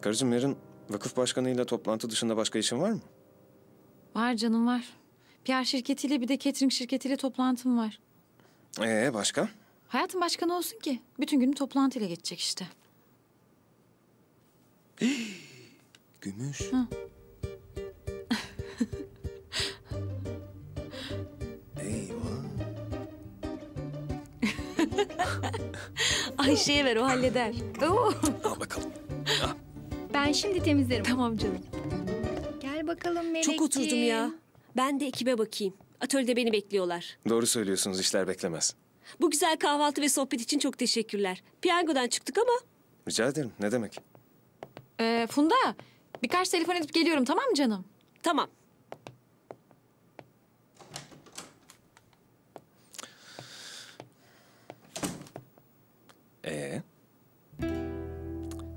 Karıcığım, yarın vakıf başkanıyla toplantı dışında başka işin var mı? Var canım, var. PR şirketiyle bir de catering şirketiyle toplantım var. Başka? Hayatım, başka ne olsun ki? Bütün günüm toplantıyla geçecek işte. Gümüş. Eyvah. Ayşe'ye ver, o halleder. Al bakalım. Ben şimdi temizlerim. Tamam canım. Gel bakalım Melek'ciğim. Çok oturdum ya. Ben de ekibe bakayım. Atölyede beni bekliyorlar. Doğru söylüyorsunuz, işler beklemez. Bu güzel kahvaltı ve sohbet için çok teşekkürler. Piyangodan çıktık ama. Rica ederim, ne demek. Funda, birkaç telefon edip geliyorum, tamam mı canım? Tamam.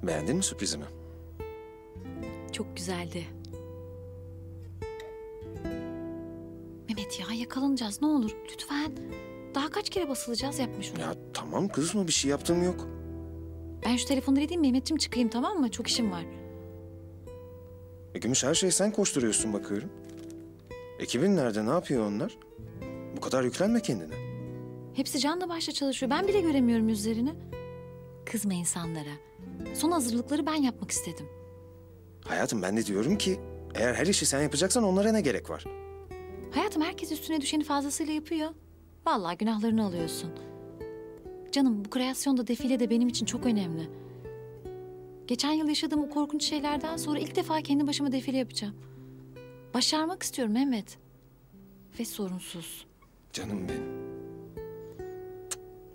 Beğendin mi sürprizimi? Çok güzeldi. Mehmet ya, yakalanacağız ne olur lütfen. Daha kaç kere basılacağız, yapmış bunu. Ya tamam kızma, bir şey yaptığım yok. Ben şu telefonları edeyim Mehmetciğim, çıkayım tamam mı? Çok işim var. Gümüş, her şeyi sen koşturuyorsun bakıyorum. Ekibin nerede, ne yapıyor onlar? Bu kadar yüklenme kendine. Hepsi canla başla çalışıyor, ben bile göremiyorum yüzlerini. Kızma insanlara. Son hazırlıkları ben yapmak istedim. Hayatım, ben de diyorum ki eğer her işi sen yapacaksan onlara ne gerek var? Hayatım, herkes üstüne düşeni fazlasıyla yapıyor. Vallahi günahlarını alıyorsun. Canım, bu kreasyonda, defile de benim için çok önemli. Geçen yıl yaşadığım o korkunç şeylerden sonra ilk defa kendi başıma defile yapacağım. Başarmak istiyorum Mehmet. Ve sorunsuz. Canım benim.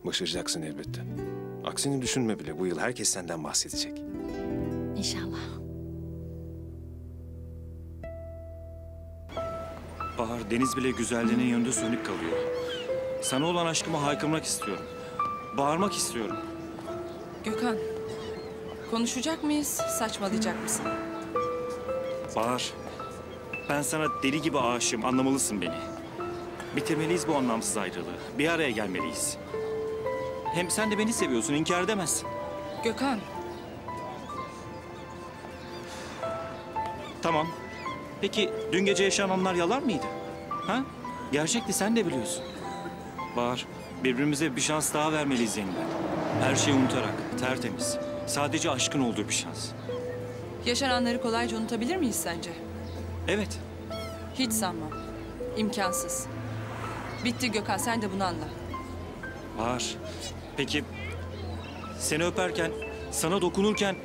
Başaracaksın elbette. Aksini düşünme bile, bu yıl herkes senden bahsedecek. İnşallah. Bahar, deniz bile güzelliğinin yanında sönük kalıyor. Sana olan aşkıma haykırmak istiyorum. Bağırmak istiyorum. Gökhan, konuşacak mıyız, saçmalayacak mısın? Bahar, ben sana deli gibi aşığım, anlamalısın beni. Bitirmeliyiz bu anlamsız ayrılığı, bir araya gelmeliyiz. Hem sen de beni seviyorsun, inkar edemezsin. Gökhan. Tamam. Peki dün gece yaşananlar yalan mıydı? Ha? Gerçekti, sen de biliyorsun. Bahar, birbirimize bir şans daha vermeliyiz yeniden. Her şeyi unutarak, tertemiz. Sadece aşkın olduğu bir şans. Yaşananları kolayca unutabilir miyiz sence? Evet. Hiç sanmam. İmkansız. Bitti Gökhan, sen de bunu anla. Bahar, peki seni öperken, sana dokunurken...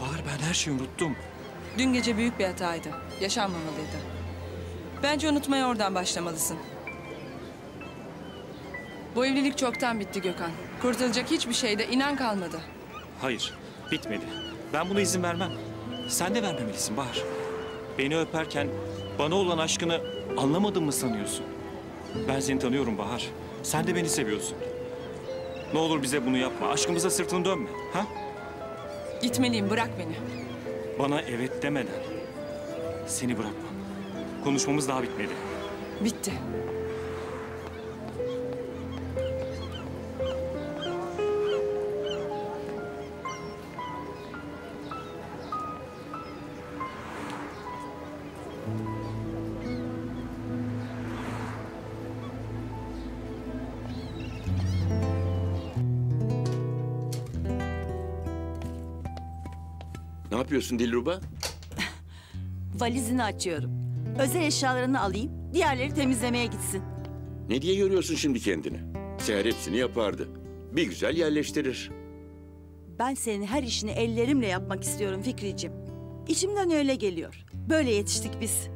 Bahar, ben her şeyi unuttum. Dün gece büyük bir hataydı. Yaşanmamalıydı. Bence unutmaya oradan başlamalısın. Bu evlilik çoktan bitti Gökhan. Kurtulacak hiçbir şeyde inan kalmadı. Hayır, bitmedi. Ben buna izin vermem. Sen de vermemelisin Bahar. Beni öperken bana olan aşkını anlamadın mı sanıyorsun? Ben seni tanıyorum Bahar. Sen de beni seviyorsun. Ne olur bize bunu yapma. Aşkımıza sırtını dönme. Ha? Gitmeliyim, bırak beni. Bana evet demeden seni bırakmam. Konuşmamız daha bitmedi. Bitti. Ne yapıyorsun Dilruba? Valizini açıyorum. Özel eşyalarını alayım, diğerleri temizlemeye gitsin. Ne diye yoruyorsun şimdi kendini? Seher hepsini yapardı. Bir güzel yerleştirir. Ben senin her işini ellerimle yapmak istiyorum Fikriciğim. İçimden öyle geliyor. Böyle yetiştik biz.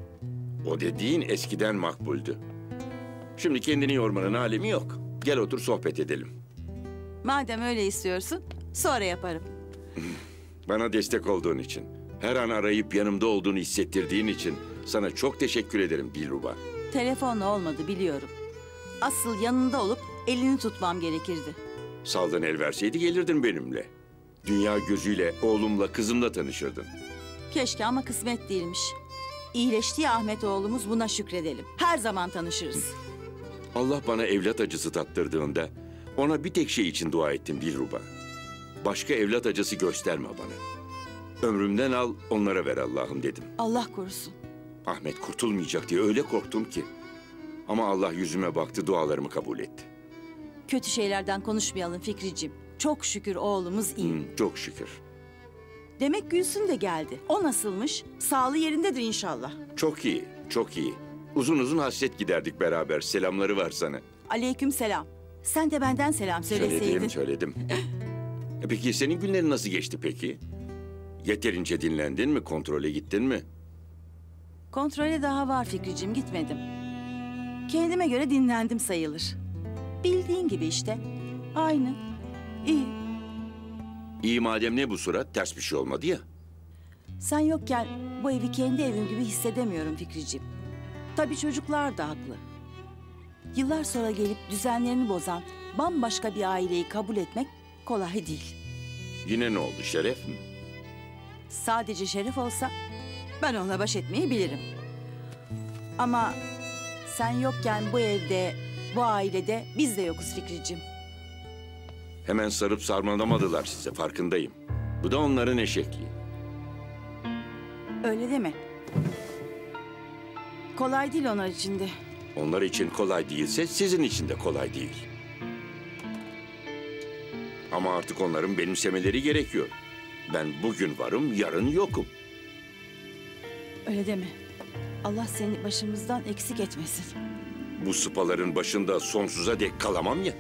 O dediğin eskiden makbuldü. Şimdi kendini yormanın alemi yok. Gel otur sohbet edelim. Madem öyle istiyorsun, sonra yaparım. Bana destek olduğun için, her an arayıp yanımda olduğunu hissettirdiğin için sana çok teşekkür ederim Dilruba. Telefonla olmadı biliyorum. Asıl yanında olup elini tutmam gerekirdi. Saldan el verseydi gelirdin benimle. Dünya gözüyle oğlumla kızımla tanışırdın. Keşke ama kısmet değilmiş. İyileşti ya Ahmet oğlumuz, buna şükredelim. Her zaman tanışırız. Allah bana evlat acısı tattırdığında ona bir tek şey için dua ettim Dilruba. Başka evlat acısı gösterme bana. Ömrümden al, onlara ver Allah'ım dedim. Allah korusun. Ahmet kurtulmayacak diye öyle korktum ki. Ama Allah yüzüme baktı, dualarımı kabul etti. Kötü şeylerden konuşmayalım Fikriciğim. Çok şükür oğlumuz iyi. Çok şükür. Demek Gülsün de geldi. O nasılmış? Sağlığı yerindedir inşallah. Çok iyi, çok iyi. Uzun uzun hasret giderdik beraber. Selamları var sana. Aleyküm selam. Sen de benden selam söyleseydin. Söyledim. Peki senin günlerin nasıl geçti peki? Yeterince dinlendin mi? Kontrole gittin mi? Kontrole daha var Fikriciğim, gitmedim. Kendime göre dinlendim sayılır. Bildiğin gibi işte. Aynı. İyi. İyi madem, ne bu surat? Ters bir şey olmadı ya. Sen yokken bu evi kendi evim gibi hissedemiyorum Fikriciğim. Tabii çocuklar da haklı. Yıllar sonra gelip düzenlerini bozan bambaşka bir aileyi kabul etmek kolay değil. Yine ne oldu? Şeref mi? Sadece şeref olsa ben onunla baş etmeyi bilirim. Ama sen yokken bu evde, bu ailede biz de yokuz Fikriciğim. Hemen sarıp sarmalamadılar size, farkındayım. Bu da onların eşekliği. Öyle deme. Kolay değil onlar için de. Onlar için kolay değilse sizin için de kolay değil. Ama artık onların benimsemeleri gerekiyor. Ben bugün varım, yarın yokum. Öyle deme. Allah seni başımızdan eksik etmesin. Bu sıpaların başında sonsuza dek kalamam ya.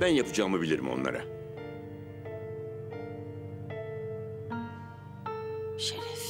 Ben yapacağımı bilirim onlara. Şeref.